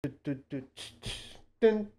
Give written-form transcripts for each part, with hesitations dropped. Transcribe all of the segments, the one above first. Stop.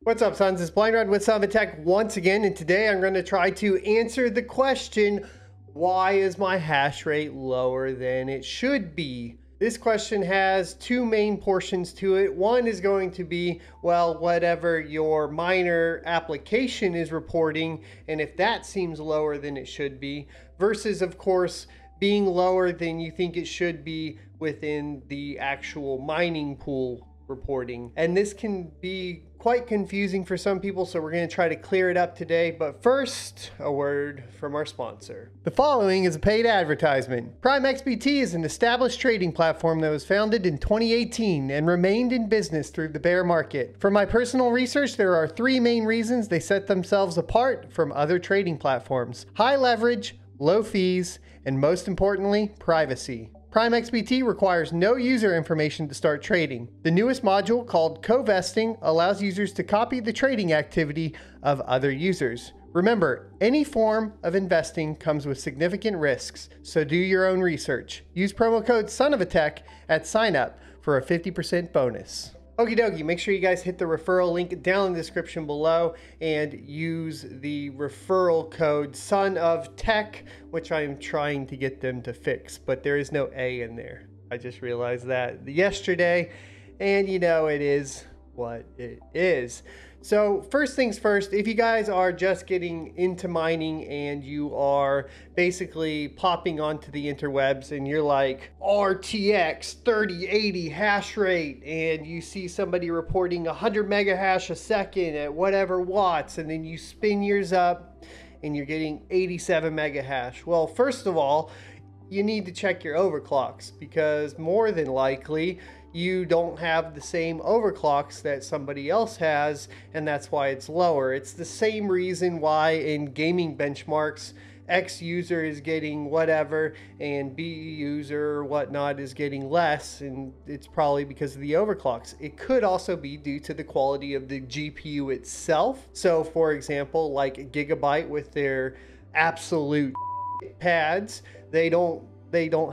What's up, sons? It's PrimeXBT with SonOfATech once again, and today I'm going to try to answer the question, why is my hash rate lower than it should be? This question has two main portions to it. One is going to be, well, whatever your miner application is reporting, and if that seems lower than it should be, versus, of course, being lower than you think it should be within the actual mining pool reporting. And this can be quite confusing for some people, so we're going to try to clear it up today. But first, a word from our sponsor. The following is a paid advertisement. PrimeXBT is an established trading platform that was founded in 2018 and remained in business through the bear market. From my personal research, there are three main reasons they set themselves apart from other trading platforms: high leverage, low fees, and most importantly, privacy. PrimeXBT requires no user information to start trading. The newest module, called Covesting, allows users to copy the trading activity of other users. Remember, any form of investing comes with significant risks, so do your own research. Use promo code SonOfATech at sign up for a 50% bonus. Okie dokie, make sure you guys hit the referral link down in the description below and use the referral code SonOfATech, which I am trying to get them to fix, but there is no A in there. I just realized that yesterday, and you know, it is what it is. So first things first, if you guys are just getting into mining and you are basically popping onto the interwebs and you're like, RTX 3080 hash rate, and you see somebody reporting 100 mega hash a second at whatever watts, and then you spin yours up and you're getting 87 mega hash. Well, first of all, you need to check your overclocks, because more than likely, you don't have the same overclocks that somebody else has, and that's why it's lower. It's the same reason why in gaming benchmarks, X user is getting whatever and B user or whatnot is getting less, and it's probably because of the overclocks. It could also be due to the quality of the GPU itself. So for example, like Gigabyte with their absolute pads, they don't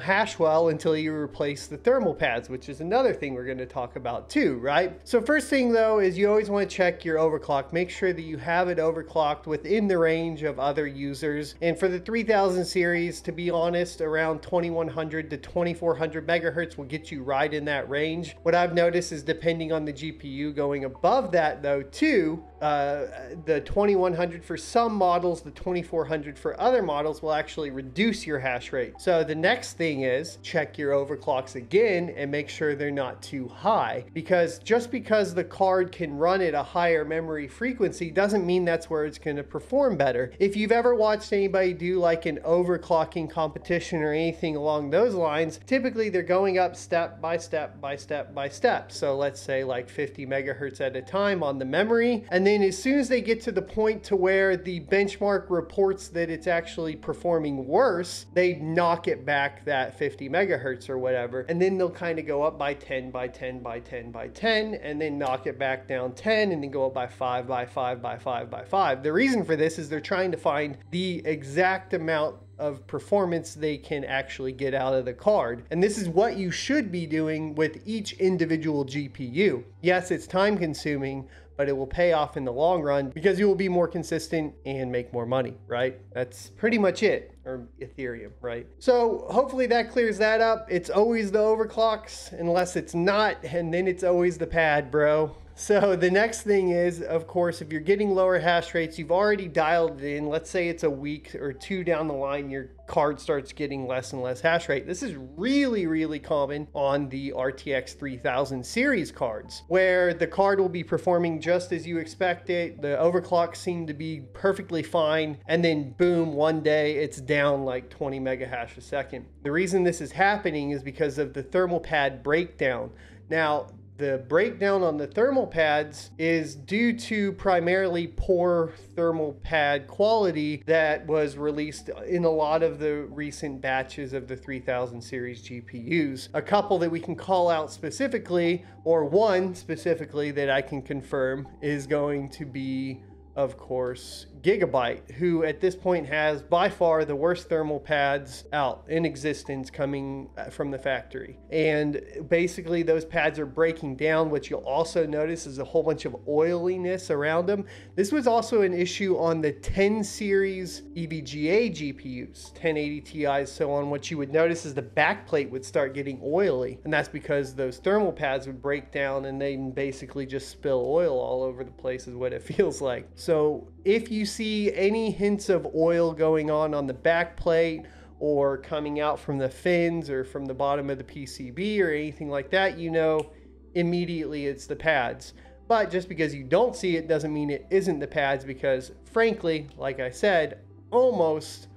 hash well until you replace the thermal pads, which is another thing we're going to talk about too, right? So first thing though is you always want to check your overclock. Make sure that you have it overclocked within the range of other users. And for the 3000 series, to be honest, around 2100 to 2400 megahertz will get you right in that range. What I've noticed is, depending on the GPU, going above that though too, the 2100 for some models, the 2400 for other models will actually reduce your hash rate. So the next thing is check your overclocks again and make sure they're not too high, because just because the card can run at a higher memory frequency doesn't mean that's where it's going to perform better. If you've ever watched anybody do like an overclocking competition or anything along those lines, typically they're going up step by step by step by step. So let's say like 50 megahertz at a time on the memory, and then as soon as they get to the point to where the benchmark reports that it's actually performing worse, they knock it back that 50 megahertz or whatever, and then they'll kind of go up by 10 by 10 by 10 by 10, and then knock it back down 10, and then go up by 5 by 5 by 5 by 5. The reason for this is they're trying to find the exact amount of performance they can actually get out of the card. And this is what you should be doing with each individual GPU. Yes, it's time consuming, but it will pay off in the long run because you will be more consistent and make more money, right? That's pretty much it, or Ethereum, right? So hopefully that clears that up. It's always the overclocks, unless it's not, and then it's always the pad, bro. So the next thing is, of course, if you're getting lower hash rates, you've already dialed it in. Let's say it's a week or two down the line, your card starts getting less and less hash rate. This is really, really common on the RTX 3000 series cards, where the card will be performing just as you expect it. The overclocks seem to be perfectly fine, and then boom, one day it's down like 20 mega hash a second. The reason this is happening is because of the thermal pad breakdown. Now, the breakdown on the thermal pads is due to primarily poor thermal pad quality that was released in a lot of the recent batches of the 3000 series GPUs. A couple that we can call out specifically, or one specifically that I can confirm, is going to be, of course, Gigabyte, who at this point has by far the worst thermal pads out in existence coming from the factory. And basically those pads are breaking down. What you'll also notice is a whole bunch of oiliness around them. This was also an issue on the 10 series EVGA GPUs, 1080 Ti's, so on. What you would notice is the backplate would start getting oily, and that's because those thermal pads would break down and they basically just spill oil all over the place is what it feels like. So if you see any hints of oil going on the backplate or coming out from the fins or from the bottom of the PCB or anything like that, you know immediately it's the pads. But just because you don't see it doesn't mean it isn't the pads, because frankly, like I said, almost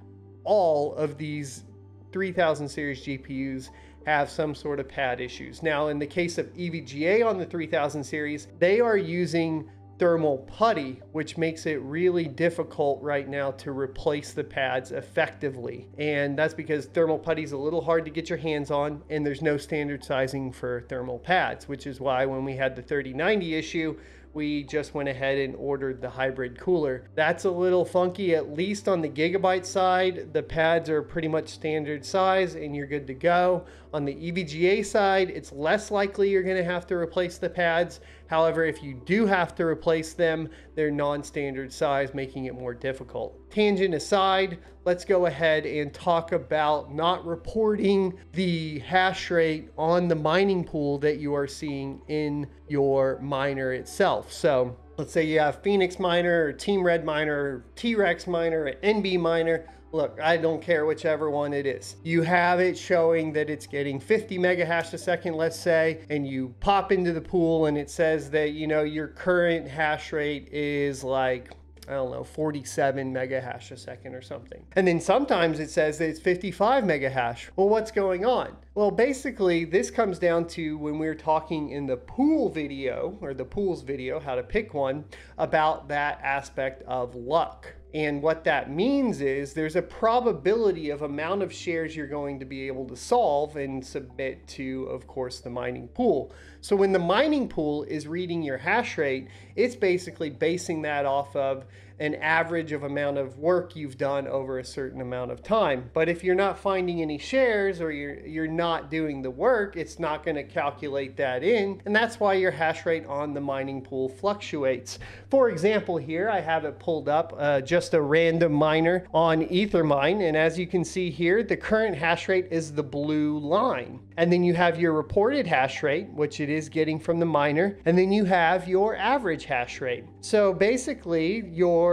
all of these 3000 series GPUs have some sort of pad issues. Now, in the case of EVGA on the 3000 series, they are using thermal putty, which makes it really difficult right now to replace the pads effectively. And that's because thermal putty is a little hard to get your hands on, and there's no standard sizing for thermal pads, which is why when we had the 3090 issue, we just went ahead and ordered the hybrid cooler. That's a little funky. At least on the Gigabyte side, the pads are pretty much standard size and you're good to go. On the EVGA side, it's less likely you're gonna have to replace the pads. However, if you do have to replace them, they're non-standard size, making it more difficult. Tangent aside, let's go ahead and talk about not reporting the hash rate on the mining pool that you are seeing in your miner itself. So let's say you have Phoenix miner, or Team Red miner, T-Rex miner, or NB miner. Look, I don't care whichever one it is. You have it showing that it's getting 50 mega hash a second, let's say, and you pop into the pool and it says that, you know, your current hash rate is like, I don't know, 47 mega hash a second or something. And then sometimes it says that it's 55 mega hash. Well, what's going on? Well, basically this comes down to when we were talking in the pool video, or the pools video, how to pick one, about that aspect of luck. And what that means is there's a probability of amount of shares you're going to be able to solve and submit to, of course, the mining pool. So when the mining pool is reading your hash rate, it's basically basing that off of an average of amount of work you've done over a certain amount of time. But if you're not finding any shares or you're not doing the work, it's not going to calculate that in. And that's why your hash rate on the mining pool fluctuates. For example, here I have it pulled up, just a random miner on Ethermine. And as you can see here, the current hash rate is the blue line. And then you have your reported hash rate, which it is getting from the miner. And then you have your average hash rate. So basically your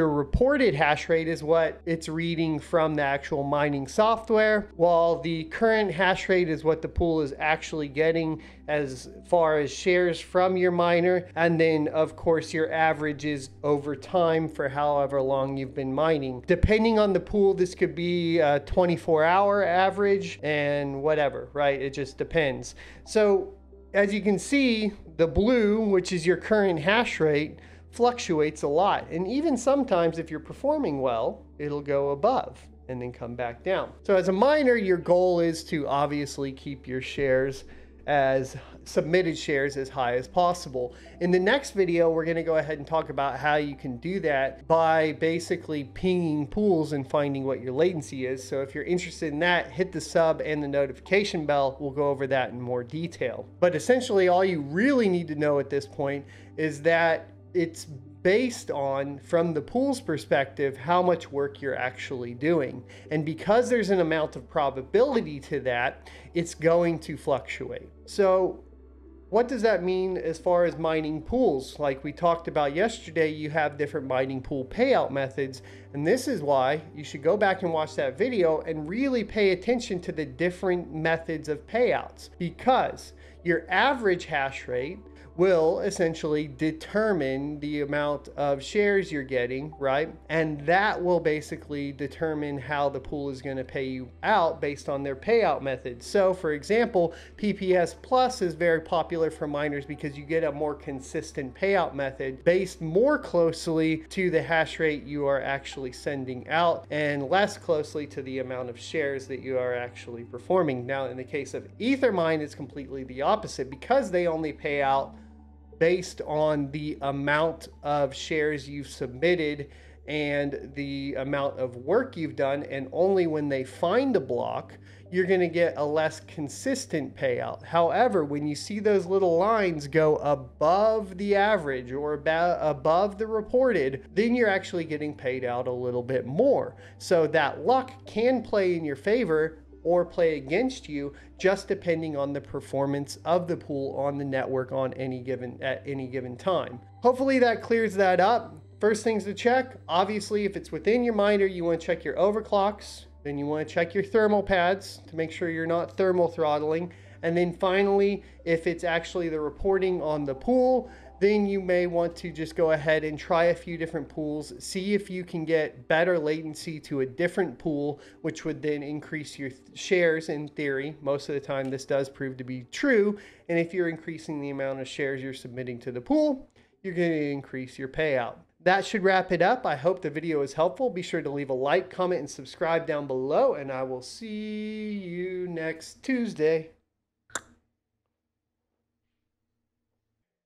reported hash rate is what it's reading from the actual mining software, while the current hash rate is what the pool is actually getting as far as shares from your miner. And then of course your averages over time for however long you've been mining. Depending on the pool, this could be a 24-hour average and whatever, right? It just depends. So as you can see, the blue, which is your current hash rate, fluctuates a lot. And even sometimes if you're performing well, it'll go above and then come back down. So as a miner, your goal is to obviously keep your shares as submitted shares as high as possible. In the next video, we're going to go ahead and talk about how you can do that by basically pinging pools and finding what your latency is. So if you're interested in that, hit the sub and the notification bell. We'll go over that in more detail. But essentially all you really need to know at this point is that it's based on, from the pool's perspective, how much work you're actually doing. And because there's an amount of probability to that, it's going to fluctuate. So what does that mean as far as mining pools? Like we talked about yesterday, you have different mining pool payout methods. And this is why you should go back and watch that video and really pay attention to the different methods of payouts, because your average hash rate will essentially determine the amount of shares you're getting, right? And that will basically determine how the pool is going to pay you out based on their payout method. So for example, PPS Plus is very popular for miners because you get a more consistent payout method based more closely to the hash rate you are actually sending out and less closely to the amount of shares that you are actually performing. Now, in the case of Ethermine, it's completely the opposite because they only pay out based on the amount of shares you've submitted and the amount of work you've done, and only when they find a block, you're going to get a less consistent payout. However, when you see those little lines go above the average or above the reported, then you're actually getting paid out a little bit more. So that luck can play in your favor or play against you, just depending on the performance of the pool on the network on at any given time. Hopefully that clears that up. First things to check, obviously, if it's within your miner, you want to check your overclocks, then you want to check your thermal pads to make sure you're not thermal throttling. And then finally, if it's actually the reporting on the pool, then you may want to just go ahead and try a few different pools, see if you can get better latency to a different pool, which would then increase your shares in theory. Most of the time, this does prove to be true. And if you're increasing the amount of shares you're submitting to the pool, you're going to increase your payout. That should wrap it up. I hope the video is helpful. Be sure to leave a like, comment, and subscribe down below, and I will see you next Tuesday.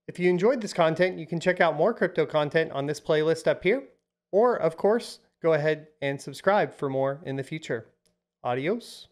If you enjoyed this content, you can check out more crypto content on this playlist up here, or of course, go ahead and subscribe for more in the future. Adios.